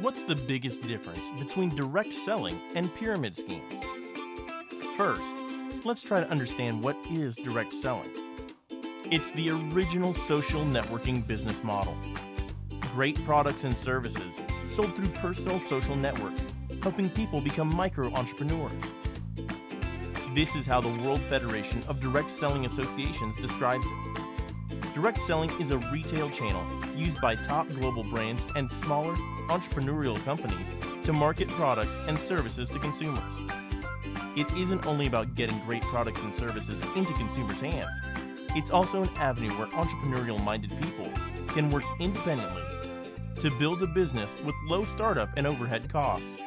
What's the biggest difference between direct selling and pyramid schemes? First, let's try to understand what is direct selling. It's the original social networking business model. Great products and services sold through personal social networks, helping people become micro-entrepreneurs. This is how the World Federation of Direct Selling Associations describes it. Direct selling is a retail channel used by top global brands and smaller, entrepreneurial companies to market products and services to consumers. It isn't only about getting great products and services into consumers' hands. It's also an avenue where entrepreneurial-minded people can work independently to build a business with low startup and overhead costs.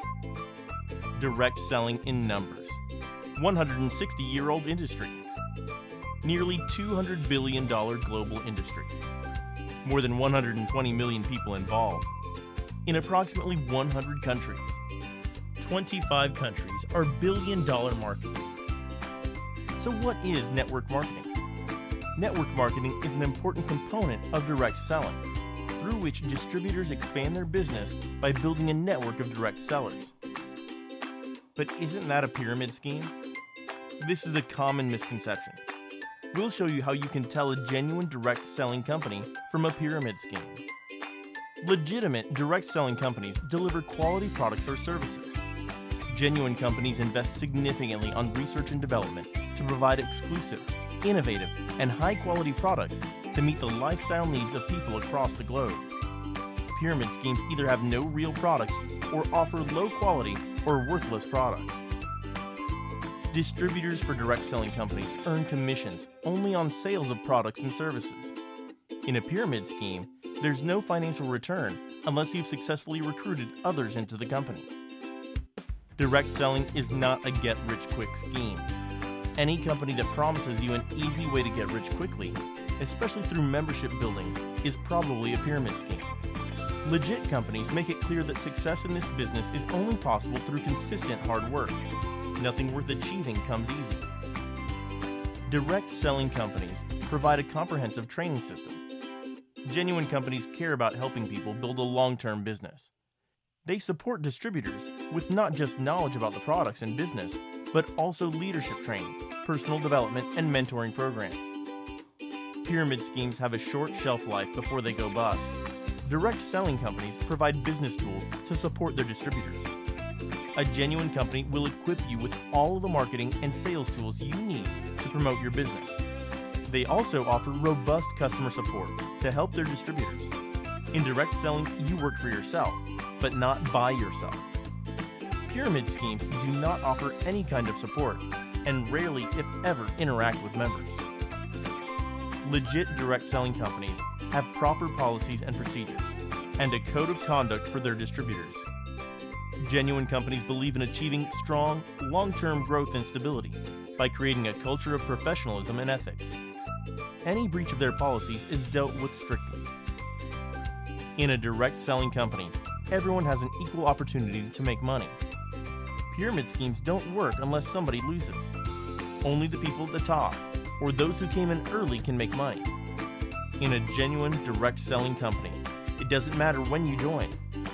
Direct selling in numbers. 160-year-old industry. Nearly $200 billion global industry. More than 120 million people involved. In approximately 100 countries. 25 countries are billion-dollar markets. So what is network marketing? Network marketing is an important component of direct selling, through which distributors expand their business by building a network of direct sellers. But isn't that a pyramid scheme? This is a common misconception. We'll show you how you can tell a genuine direct selling company from a pyramid scheme. Legitimate direct selling companies deliver quality products or services. Genuine companies invest significantly on research and development to provide exclusive, innovative, and high-quality products to meet the lifestyle needs of people across the globe. Pyramid schemes either have no real products or offer low-quality or worthless products. Distributors for direct selling companies earn commissions only on sales of products and services. In a pyramid scheme, there's no financial return unless you've successfully recruited others into the company. Direct selling is not a get-rich-quick scheme. Any company that promises you an easy way to get rich quickly, especially through membership building, is probably a pyramid scheme. Legit companies make it clear that success in this business is only possible through consistent hard work. Nothing worth achieving comes easy. Direct selling companies provide a comprehensive training system. Genuine companies care about helping people build a long-term business. They support distributors with not just knowledge about the products and business, but also leadership training, personal development, and mentoring programs. Pyramid schemes have a short shelf life before they go bust. Direct selling companies provide business tools to support their distributors. A genuine company will equip you with all of the marketing and sales tools you need to promote your business. They also offer robust customer support to help their distributors. In direct selling, you work for yourself, but not by yourself. Pyramid schemes do not offer any kind of support and rarely, if ever, interact with members. Legit direct selling companies have proper policies and procedures and a code of conduct for their distributors. Genuine companies believe in achieving strong, long-term growth and stability by creating a culture of professionalism and ethics. Any breach of their policies is dealt with strictly. In a direct selling company, everyone has an equal opportunity to make money. Pyramid schemes don't work unless somebody loses. Only the people at the top, or those who came in early, can make money. In a genuine direct selling company, it doesn't matter when you join.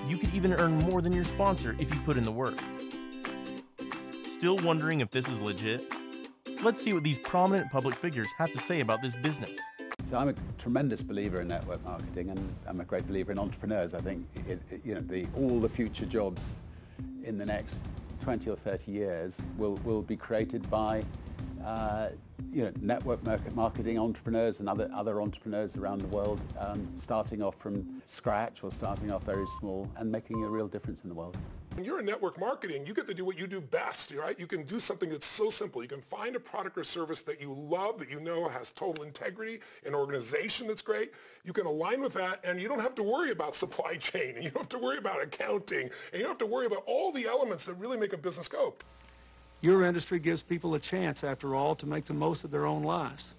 You could even earn more than your sponsor if you put in the work. Still wondering if this is legit? Let's see what these prominent public figures have to say about this business. So I'm a tremendous believer in network marketing, and I'm a great believer in entrepreneurs. I think all the future jobs in the next 20 or 30 years will be created by network marketing entrepreneurs and other entrepreneurs around the world, starting off from scratch or starting off very small and making a real difference in the world. When you're in network marketing, you get to do what you do best, right? You can do something that's so simple. You can find a product or service that you love, that you know has total integrity, an organization that's great. You can align with that, and you don't have to worry about supply chain, and you don't have to worry about accounting, and you don't have to worry about all the elements that really make a business go. Your industry gives people a chance, after all, to make the most of their own lives.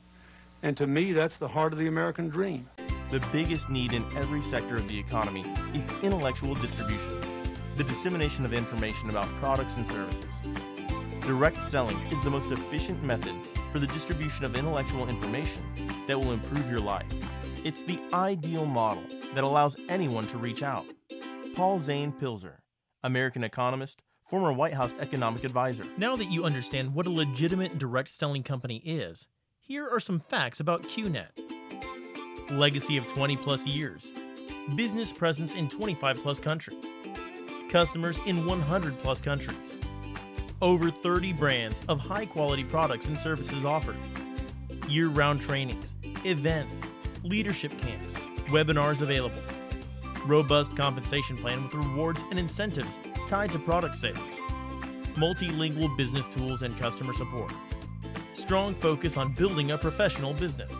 And to me, that's the heart of the American dream. The biggest need in every sector of the economy is intellectual distribution, the dissemination of information about products and services. Direct selling is the most efficient method for the distribution of intellectual information that will improve your life. It's the ideal model that allows anyone to reach out. Paul Zane Pilzer, American economist, former White House economic advisor. Now that you understand what a legitimate direct selling company is, here are some facts about QNET. Legacy of 20-plus years. Business presence in 25-plus countries. Customers in 100-plus countries. Over 30 brands of high-quality products and services offered. Year-round trainings, events, leadership camps, webinars available. Robust compensation plan with rewards and incentives tied to product sales. Multilingual business tools and customer support. Strong focus on building a professional business.